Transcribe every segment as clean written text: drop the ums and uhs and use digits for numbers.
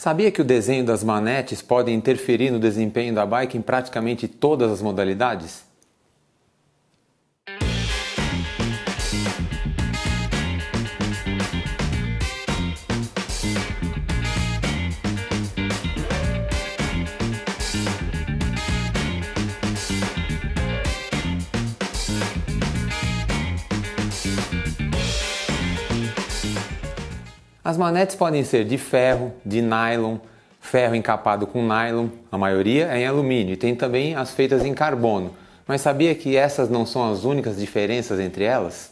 Sabia que o desenho das manetes pode interferir no desempenho da bike em praticamente todas as modalidades? As manetes podem ser de ferro, de nylon, ferro encapado com nylon, a maioria é em alumínio, e tem também as feitas em carbono. Mas sabia que essas não são as únicas diferenças entre elas?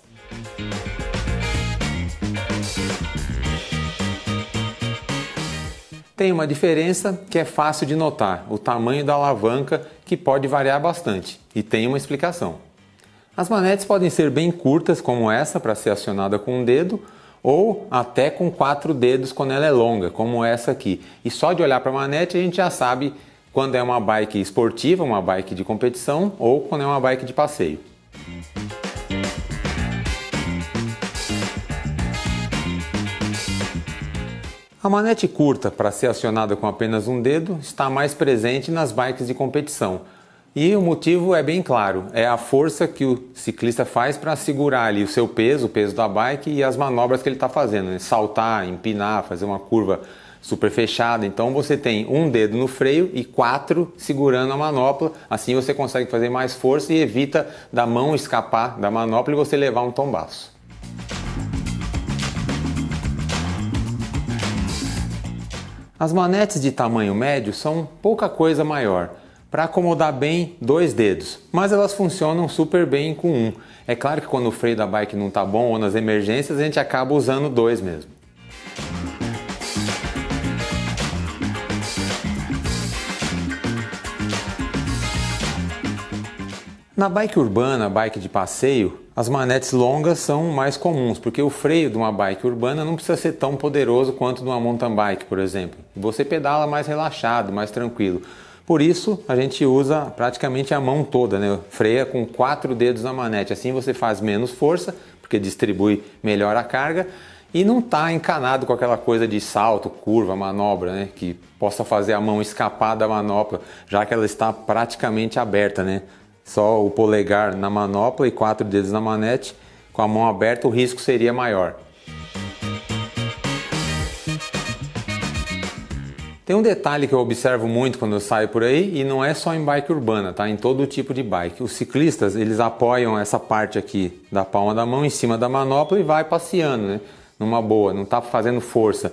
Tem uma diferença que é fácil de notar, o tamanho da alavanca, que pode variar bastante, e tem uma explicação. As manetes podem ser bem curtas, como essa, para ser acionada com um dedo, ou até com 4 dedos quando ela é longa, como essa aqui. E só de olhar para a manete a gente já sabe quando é uma bike esportiva, uma bike de competição, ou quando é uma bike de passeio. A manete curta, para ser acionada com apenas um dedo, está mais presente nas bikes de competição. E o motivo é bem claro, é a força que o ciclista faz para segurar ali o seu peso, o peso da bike e as manobras que ele está fazendo, né? Saltar, empinar, fazer uma curva super fechada. Então você tem um dedo no freio e 4 segurando a manopla, assim você consegue fazer mais força e evita da mão escapar da manopla e você levar um tombaço. As manetes de tamanho médio são pouca coisa maior, para acomodar bem 2 dedos, mas elas funcionam super bem com um. É claro que quando o freio da bike não está bom ou nas emergências, a gente acaba usando 2 mesmo. Na bike urbana, bike de passeio, as manetes longas são mais comuns, porque o freio de uma bike urbana não precisa ser tão poderoso quanto de uma mountain bike, por exemplo. Você pedala mais relaxado, mais tranquilo. Por isso, a gente usa praticamente a mão toda, né? Freia com 4 dedos na manete. Assim você faz menos força, porque distribui melhor a carga e não está encanado com aquela coisa de salto, curva, manobra, né? Que possa fazer a mão escapar da manopla, já que ela está praticamente aberta, né? Só o polegar na manopla e 4 dedos na manete. Com a mão aberta, o risco seria maior. Tem um detalhe que eu observo muito quando eu saio por aí, e não é só em bike urbana, tá? Em todo tipo de bike. Os ciclistas, eles apoiam essa parte aqui da palma da mão em cima da manopla e vai passeando, né? Numa boa, não tá fazendo força.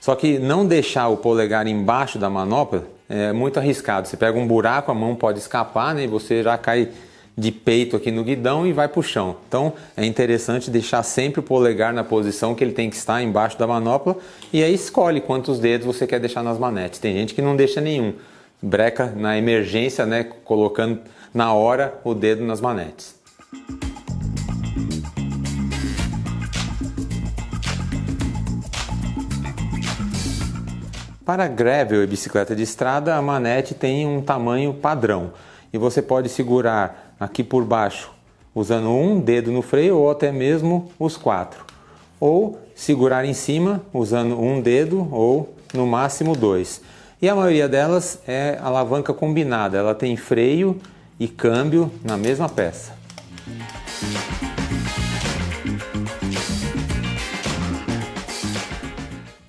Só que não deixar o polegar embaixo da manopla é muito arriscado. Você pega um buraco, a mão pode escapar, né? E você já cai de peito aqui no guidão e vai pro chão. Então é interessante deixar sempre o polegar na posição que ele tem que estar embaixo da manopla e aí escolhe quantos dedos você quer deixar nas manetes. Tem gente que não deixa nenhum, breca na emergência, né, colocando na hora o dedo nas manetes. Para gravel e bicicleta de estrada, a manete tem um tamanho padrão e você pode segurar aqui por baixo, usando um dedo no freio ou até mesmo os 4. Ou segurar em cima, usando um dedo ou no máximo 2. E a maioria delas é alavanca combinada, ela tem freio e câmbio na mesma peça.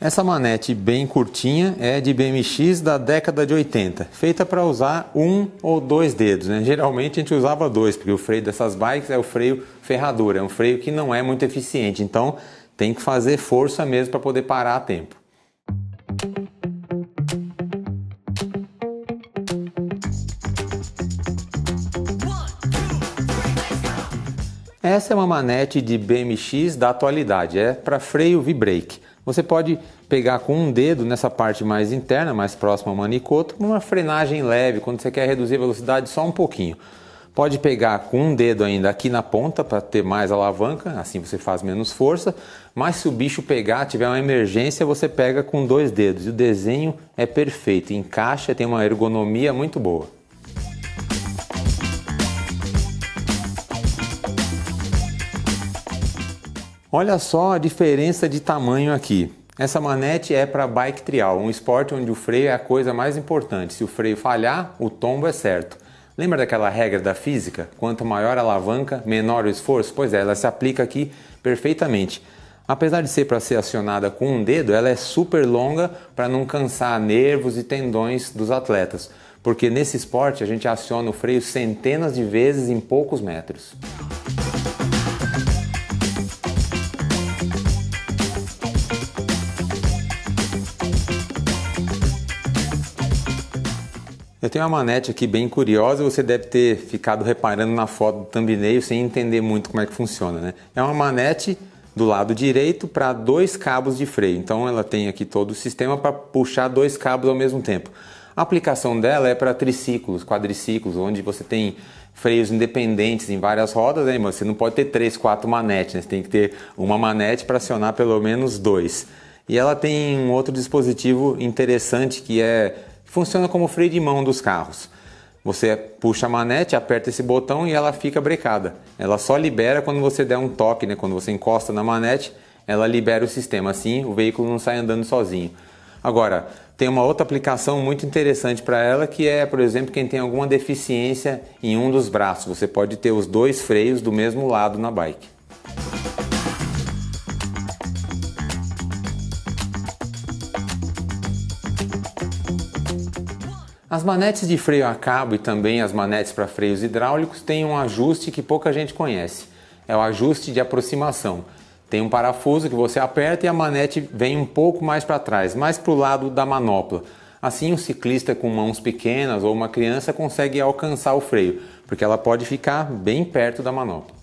Essa manete bem curtinha é de BMX da década de 80, feita para usar 1 ou 2 dedos, né? Geralmente a gente usava 2, porque o freio dessas bikes é o freio ferradura, é um freio que não é muito eficiente, então tem que fazer força mesmo para poder parar a tempo. Essa é uma manete de BMX da atualidade, é para freio V-brake. Você pode pegar com um dedo nessa parte mais interna, mais próxima ao manicoto, uma frenagem leve, quando você quer reduzir a velocidade só um pouquinho. Pode pegar com um dedo ainda aqui na ponta para ter mais alavanca, assim você faz menos força, mas se o bicho pegar, tiver uma emergência, você pega com 2 dedos. E o desenho é perfeito, encaixa, tem uma ergonomia muito boa. Olha só a diferença de tamanho aqui. Essa manete é para bike trial, um esporte onde o freio é a coisa mais importante. Se o freio falhar, o tombo é certo. Lembra daquela regra da física? Quanto maior a alavanca, menor o esforço? Pois é, ela se aplica aqui perfeitamente. Apesar de ser para ser acionada com um dedo, ela é super longa para não cansar nervos e tendões dos atletas, porque nesse esporte a gente aciona o freio centenas de vezes em poucos metros. Eu tenho uma manete aqui bem curiosa, você deve ter ficado reparando na foto do thumbnail sem entender muito como é que funciona, né? É uma manete do lado direito para dois cabos de freio, então ela tem aqui todo o sistema para puxar dois cabos ao mesmo tempo. A aplicação dela é para triciclos, quadriciclos, onde você tem freios independentes em várias rodas, né, mas você não pode ter 3, 4 manetes, né? Você tem que ter uma manete para acionar pelo menos 2. E ela tem um outro dispositivo interessante que funciona como freio de mão dos carros. Você puxa a manete, aperta esse botão e ela fica brecada. Ela só libera quando você der um toque, né? Quando você encosta na manete, ela libera o sistema. Assim, o veículo não sai andando sozinho. Agora, tem uma outra aplicação muito interessante para ela, que é, por exemplo, quem tem alguma deficiência em um dos braços. Você pode ter os dois freios do mesmo lado na bike. As manetes de freio a cabo e também as manetes para freios hidráulicos têm um ajuste que pouca gente conhece. É o ajuste de aproximação. Tem um parafuso que você aperta e a manete vem um pouco mais para trás, mais para o lado da manopla. Assim, um ciclista com mãos pequenas ou uma criança consegue alcançar o freio, porque ela pode ficar bem perto da manopla.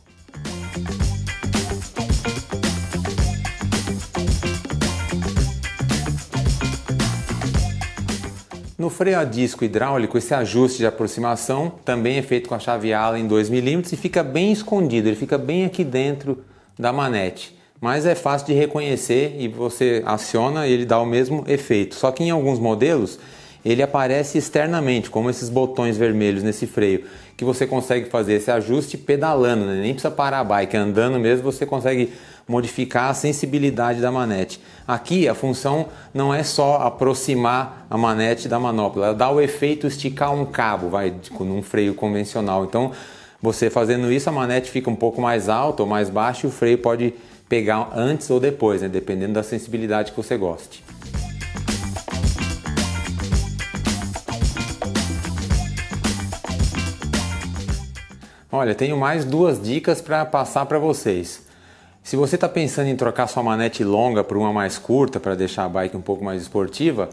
No freio a disco hidráulico, esse ajuste de aproximação também é feito com a chave Allen 2mm e fica bem escondido, ele fica bem aqui dentro da manete. Mas é fácil de reconhecer e você aciona e ele dá o mesmo efeito. Só que em alguns modelos ele aparece externamente, como esses botões vermelhos nesse freio, que você consegue fazer esse ajuste pedalando, né? Nem precisa parar a bike, andando mesmo você consegue modificar a sensibilidade da manete. Aqui a função não é só aproximar a manete da manopla, ela dá o efeito esticar um cabo, num freio convencional. Então você fazendo isso a manete fica um pouco mais alta ou mais baixa e o freio pode pegar antes ou depois, né? Dependendo da sensibilidade que você goste. Olha, tenho mais 2 dicas para passar para vocês. Se você está pensando em trocar sua manete longa por uma mais curta para deixar a bike um pouco mais esportiva,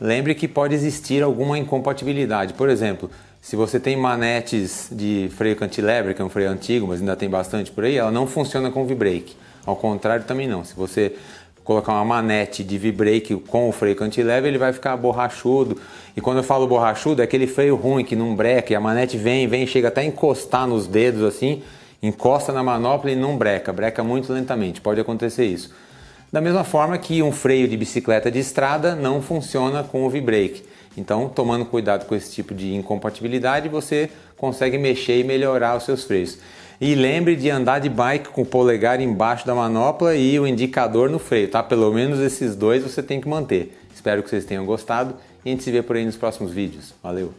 lembre que pode existir alguma incompatibilidade. Por exemplo, se você tem manetes de freio cantilever, que é um freio antigo, mas ainda tem bastante por aí, ela não funciona com V-brake. Ao contrário também não. Se você colocar uma manete de V-brake com o freio cantilever, ele vai ficar borrachudo. E quando eu falo borrachudo, é aquele freio ruim que não breca e a manete vem, chega até a encostar nos dedos assim, encosta na manopla e não breca muito lentamente, pode acontecer isso. Da mesma forma que um freio de bicicleta de estrada não funciona com o V-brake, então tomando cuidado com esse tipo de incompatibilidade você consegue mexer e melhorar os seus freios. E lembre de andar de bike com o polegar embaixo da manopla e o indicador no freio, tá? Pelo menos esses dois você tem que manter. Espero que vocês tenham gostado e a gente se vê por aí nos próximos vídeos. Valeu!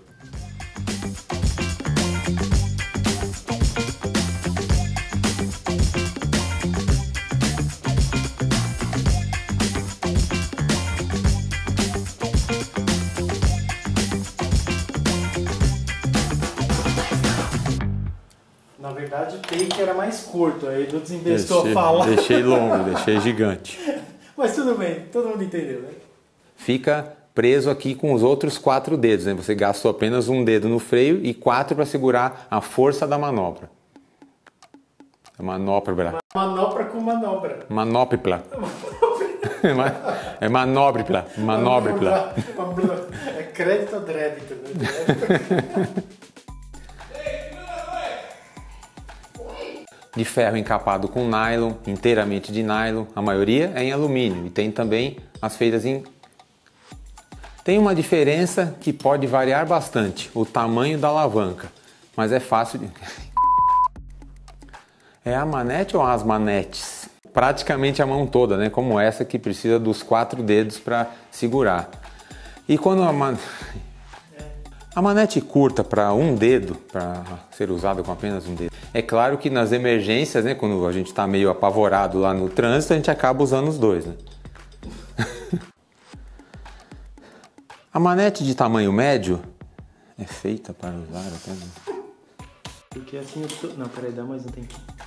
Na verdade, o take era mais curto, aí eu desinvestou a falar. Deixei longo, deixei gigante. Mas tudo bem, todo mundo entendeu, né? Fica preso aqui com os outros 4 dedos, né? Você gastou apenas um dedo no freio e 4 para segurar a força da manopla. Manopla. Manopla com manobra. Manopla. É manobra. Manobra. É crédito ou débito, né? De ferro encapado com nylon, inteiramente de nylon, a maioria é em alumínio e tem também as feitas em... Tem uma diferença que pode variar bastante, o tamanho da alavanca, mas é fácil de... É a manete ou as manetes? praticamente a mão toda, né? Como essa que precisa dos 4 dedos para segurar. E quando a manete curta para 1 dedo, para ser usada com apenas 1 dedo, é claro que nas emergências, né, quando a gente está meio apavorado lá no trânsito, a gente acaba usando os dois, né? A manete de tamanho médio é feita para usar até... Porque assim eu tô... Não, peraí, dá mais um tempinho.